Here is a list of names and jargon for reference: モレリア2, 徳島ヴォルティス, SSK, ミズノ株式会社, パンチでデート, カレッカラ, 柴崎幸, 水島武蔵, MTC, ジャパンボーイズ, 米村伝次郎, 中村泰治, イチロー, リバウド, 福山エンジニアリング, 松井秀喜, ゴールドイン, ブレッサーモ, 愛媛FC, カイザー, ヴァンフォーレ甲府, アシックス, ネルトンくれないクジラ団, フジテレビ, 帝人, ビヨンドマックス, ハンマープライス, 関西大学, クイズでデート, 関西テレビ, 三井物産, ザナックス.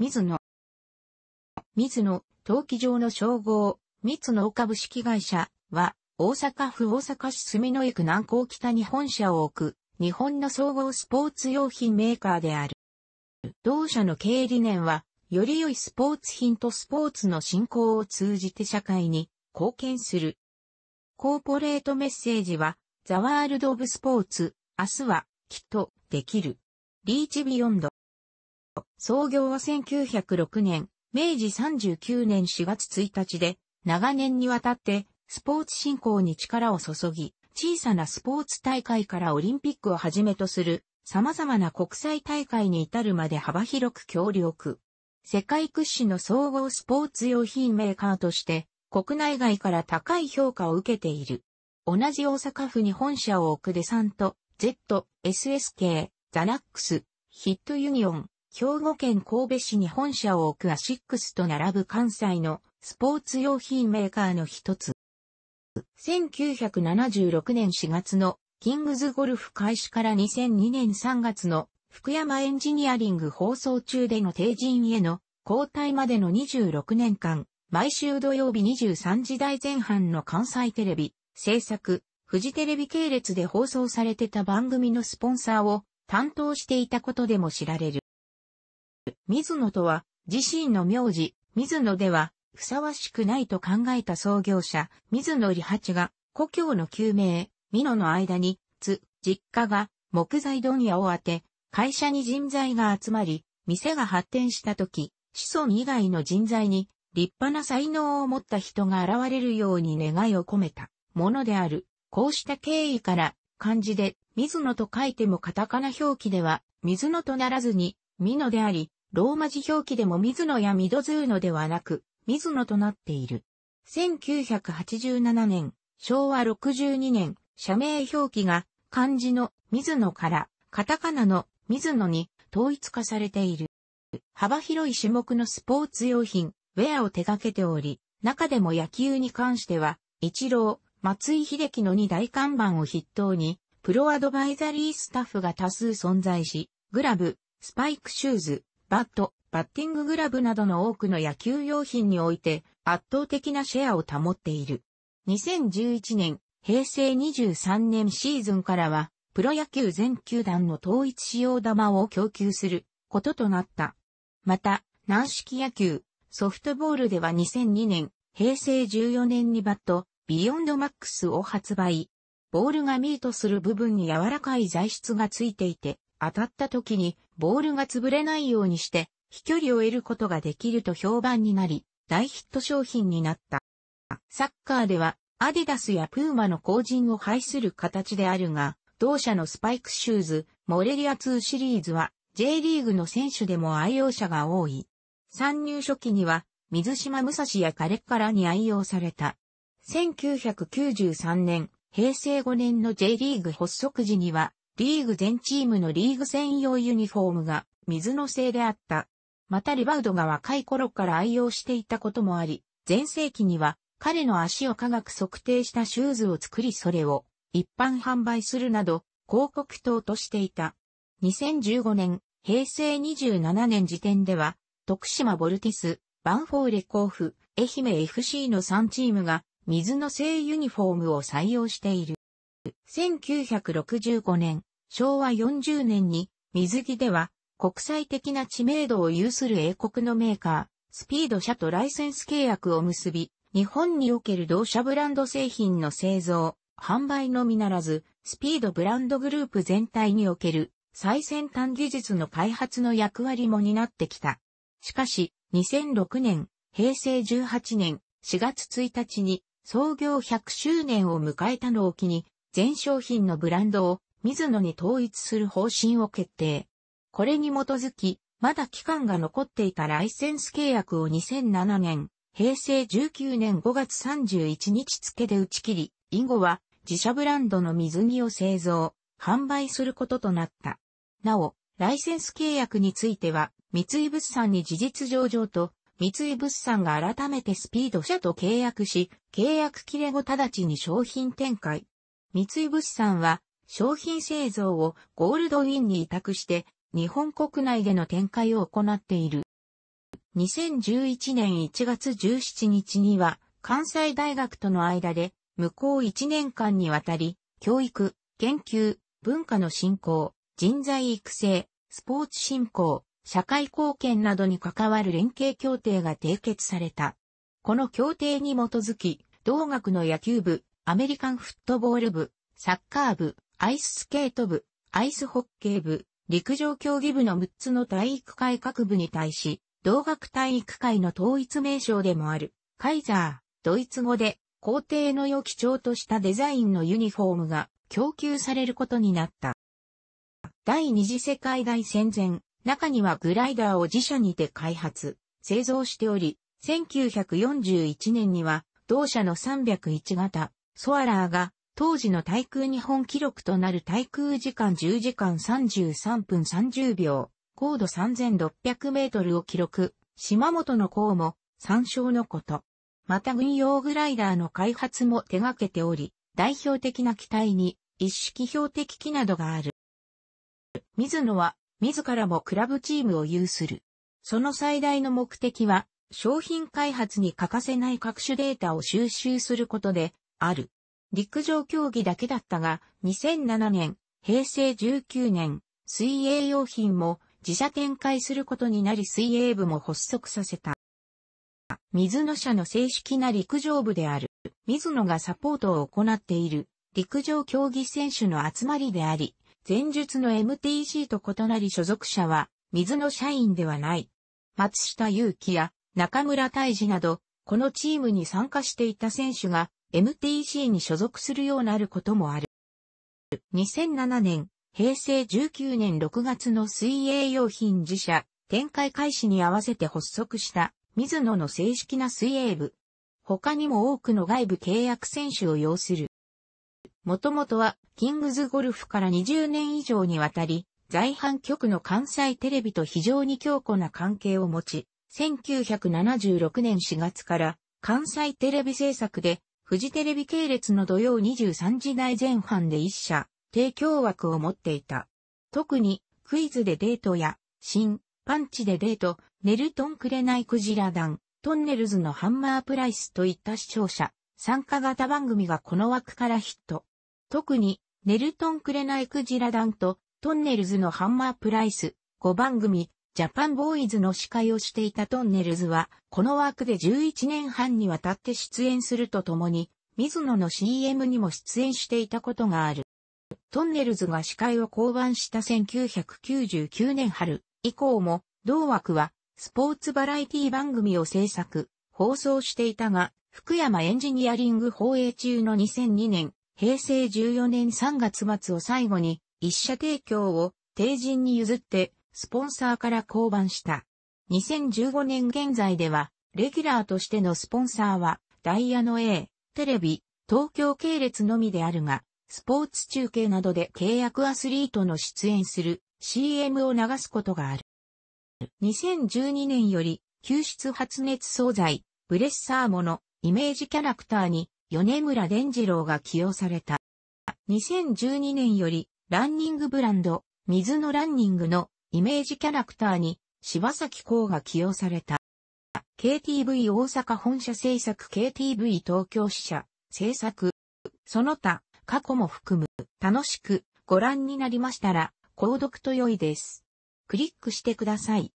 ミズノ、登記上の称号、ミズノ株式会社は、大阪府大阪市住之江区南港北に本社を置く、日本の総合スポーツ用品メーカーである。同社の経営理念は、より良いスポーツ品とスポーツの振興を通じて社会に貢献する。コーポレートメッセージは、The World of Sports、明日は、きっと、できる。Reach Beyond。創業は1906年、明治39年4月1日で、長年にわたって、スポーツ振興に力を注ぎ、小さなスポーツ大会からオリンピックをはじめとする、様々な国際大会に至るまで幅広く協力。世界屈指の総合スポーツ用品メーカーとして、国内外から高い評価を受けている。同じ大阪府に本社を置くデサント、Z、SSK、ザナックス、ヒットユニオン、兵庫県神戸市に本社を置くアシックスと並ぶ関西のスポーツ用品メーカーの一つ。1976年4月のキングズゴルフ開始から2002年3月の福山エンジニアリング放送中での定人への交代までの26年間、毎週土曜日23時台前半の関西テレビ、制作、フジテレビ系列で放送されてた番組のスポンサーを担当していたことでも知られる。ミズノとは、自身の名字、ミズノでは、ふさわしくないと考えた創業者、水野利八が、故郷の旧名、美濃の間に、実家が、木材問屋を当て、会社に人材が集まり、店が発展した時、子孫以外の人材に、立派な才能を持った人が現れるように願いを込めた、ものである。こうした経緯から、漢字で、水野と書いてもカタカナ表記では、水野とならずに、美濃であり、ローマ字表記でも水野やミドズーノではなく、水野となっている。1987年、昭和62年、社名表記が漢字の水野からカタカナの水野に統一化されている。幅広い種目のスポーツ用品、ウェアを手掛けており、中でも野球に関しては、イチロー、松井秀喜の2大看板を筆頭に、プロアドバイザリースタッフが多数存在し、グラブ、スパイクシューズ、バット、バッティンググラブなどの多くの野球用品において圧倒的なシェアを保っている。2011年、平成23年シーズンからは、プロ野球全球団の統一使用玉を供給することとなった。また、軟式野球、ソフトボールでは2002年、平成14年にバット、ビヨンドマックスを発売。ボールがミートする部分に柔らかい材質がついていて、当たった時にボールが潰れないようにして、飛距離を得ることができると評判になり、大ヒット商品になった。サッカーでは、アディダスやプーマの後塵を排する形であるが、同社のスパイクシューズ、モレリア2シリーズは、J リーグの選手でも愛用者が多い。参入初期には、水島武蔵やカレッカラに愛用された。1993年、平成5年の J リーグ発足時には、リーグ全チームのリーグ専用ユニフォームが、水野製であった。またリバウドが若い頃から愛用していたこともあり、全盛期には彼の足を科学測定したシューズを作りそれを一般販売するなど広告塔としていた。2015年、平成27年時点では、徳島ヴォルティス、ヴァンフォーレ甲府、愛媛 FC の3チームが水野製ユニフォームを採用している。1965年、昭和40年に水着では、国際的な知名度を有する英国のメーカー、スピード社とライセンス契約を結び、日本における同社ブランド製品の製造、販売のみならず、スピードブランドグループ全体における最先端技術の開発の役割も担ってきた。しかし、2006年、平成18年4月1日に創業100周年を迎えたのを機に、全商品のブランドを水野に統一する方針を決定。これに基づき、まだ期間が残っていたライセンス契約を2007年、平成19年5月31日付で打ち切り、以後は自社ブランドの水着を製造、販売することとなった。なお、ライセンス契約については、三井物産に事実上場と、三井物産が改めてスピード社と契約し、契約切れ後直ちに商品展開。三井物産は、商品製造をゴールドインに委託して、日本国内での展開を行っている。2011年1月17日には、関西大学との間で、向こう1年間にわたり、教育、研究、文化の振興、人材育成、スポーツ振興、社会貢献などに関わる連携協定が締結された。この協定に基づき、同学の野球部、アメリカンフットボール部、サッカー部、アイススケート部、アイスホッケー部、陸上競技部の6つの体育会各部に対し、同学体育会の統一名称でもある、カイザー、ドイツ語で、校庭のよきちょうとしたデザインのユニフォームが供給されることになった。第二次世界大戦前、中にはグライダーを自社にて開発、製造しており、1941年には同社の301型、ソアラーが当時の滞空日本記録となる滞空時間10時間33分30秒、高度3600メートルを記録、島本の項も参照のこと。また軍用グライダーの開発も手掛けており、代表的な機体に一式標的機などがある。水野は自らもクラブチームを有する。その最大の目的は商品開発に欠かせない各種データを収集することである。陸上競技だけだったが、2007年、平成19年、水泳用品も自社展開することになり水泳部も発足させた。水野社の正式な陸上部である。水野がサポートを行っている陸上競技選手の集まりであり、前述の MTC と異なり所属者は水野社員ではない。松下祐樹や中村泰治など、このチームに参加していた選手が MTC に所属するようになることもある。2007年、平成19年6月の水泳用品自社展開開始に合わせて発足した。水野の正式な水泳部。他にも多くの外部契約選手を擁する。もともとは、キングズゴルフから20年以上にわたり、在阪局の関西テレビと非常に強固な関係を持ち、1976年4月から、関西テレビ制作で、フジテレビ系列の土曜23時台前半で一社、提供枠を持っていた。特に、クイズでデートや、新、パンチでデート、ネルトンくれないクジラ団、トンネルズのハンマープライスといった視聴者、参加型番組がこの枠からヒット。特に、ネルトンくれないクジラ団と、トンネルズのハンマープライス、5番組、ジャパンボーイズの司会をしていたトンネルズは、この枠で11年半にわたって出演するとともに、水野の CM にも出演していたことがある。トンネルズが司会を降板した1999年春以降も、同枠は、スポーツバラエティ番組を制作、放送していたが、福山エンジニアリング放映中の2002年、平成14年3月末を最後に、一社提供を、帝人に譲って、スポンサーから降板した。2015年現在では、レギュラーとしてのスポンサーは、ダイヤの A、テレビ、東京系列のみであるが、スポーツ中継などで契約アスリートの出演する CM を流すことがある。2012年より、吸湿発熱惣菜、ブレッサーモのイメージキャラクターに、米村伝次郎が起用された。2012年より、ランニングブランド、水野ランニングのイメージキャラクターに、柴崎幸が起用された。KTV 大阪本社制作 KTV 東京支社制作。その他、過去も含む、楽しくご覧になりましたら、購読と良いです。クリックしてください。